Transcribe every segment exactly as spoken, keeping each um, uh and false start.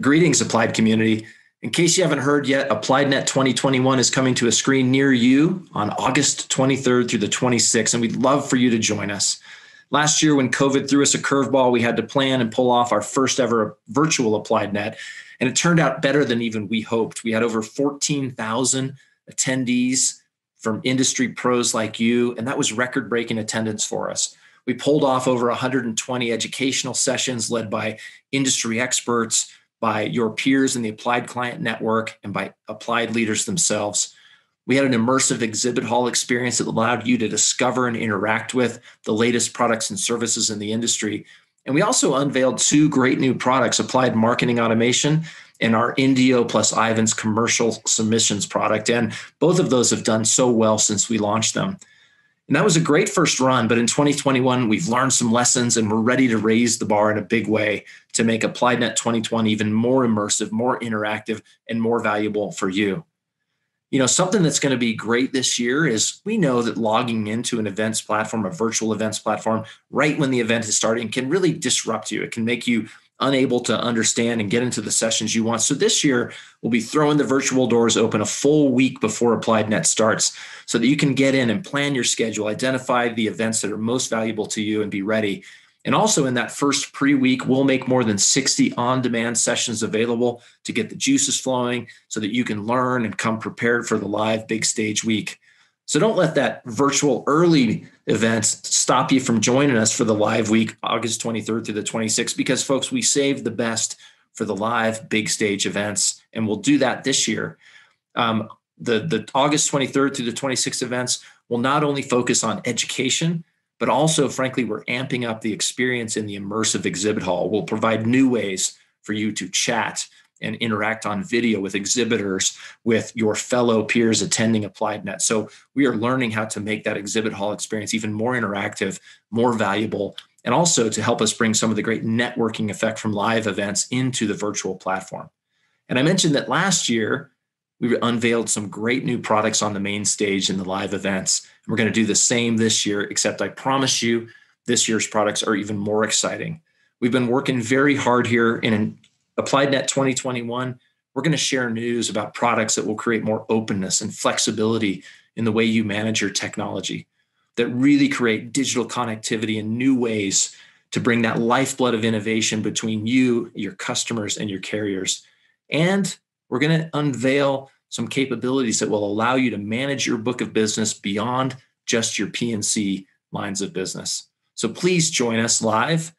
Greetings, Applied community. In case you haven't heard yet, AppliedNet twenty twenty-one is coming to a screen near you on August twenty-third through the twenty-sixth, and we'd love for you to join us. Last year, when COVID threw us a curveball, we had to plan and pull off our first ever virtual AppliedNet, and it turned out better than even we hoped. We had over fourteen thousand attendees from industry pros like you, and that was record-breaking attendance for us. We pulled off over one hundred twenty educational sessions led by industry experts, by your peers in the Applied Client Network, and by Applied leaders themselves. We had an immersive exhibit hall experience that allowed you to discover and interact with the latest products and services in the industry. And we also unveiled two great new products, Applied Marketing Automation and our Indio plus Ivan's commercial submissions product. And both of those have done so well since we launched them. And that was a great first run, but in twenty twenty-one, we've learned some lessons and we're ready to raise the bar in a big way to make AppliedNet twenty twenty even more immersive, more interactive, and more valuable for you. You know, something that's going to be great this year is we know that logging into an events platform, a virtual events platform, right when the event is starting can really disrupt you. It can make you unable to understand and get into the sessions you want. So this year, we'll be throwing the virtual doors open a full week before AppliedNet starts so that you can get in and plan your schedule, identify the events that are most valuable to you, and be ready. And also in that first pre-week, we'll make more than sixty on-demand sessions available to get the juices flowing so that you can learn and come prepared for the live big stage week. So don't let that virtual early event stop you from joining us for the live week, August twenty-third through the twenty-sixth, because folks, we save the best for the live big stage events, and we'll do that this year. Um, the, the August twenty-third through the twenty-sixth events will not only focus on education, but also, frankly, we're amping up the experience in the immersive exhibit hall. We'll provide new ways for you to chat and interact on video with exhibitors, with your fellow peers attending AppliedNet. So we are learning how to make that exhibit hall experience even more interactive, more valuable, and also to help us bring some of the great networking effect from live events into the virtual platform. And I mentioned that last year, we unveiled some great new products on the main stage in the live events. And we're going to do the same this year, except I promise you, this year's products are even more exciting. We've been working very hard here in an AppliedNet twenty twenty-one, we're going to share news about products that will create more openness and flexibility in the way you manage your technology, that really create digital connectivity in new ways to bring that lifeblood of innovation between you, your customers, and your carriers. And we're going to unveil some capabilities that will allow you to manage your book of business beyond just your P and C lines of business. So please join us live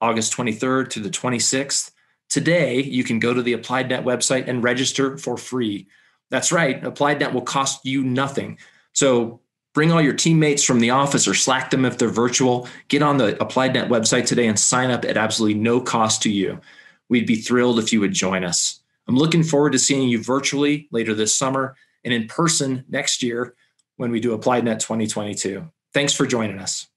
August twenty-third to the twenty-sixth. Today, you can go to the AppliedNet website and register for free. That's right, AppliedNet will cost you nothing. So bring all your teammates from the office or Slack them if they're virtual. Get on the AppliedNet website today and sign up at absolutely no cost to you. We'd be thrilled if you would join us. I'm looking forward to seeing you virtually later this summer and in person next year when we do AppliedNet twenty twenty-two. Thanks for joining us.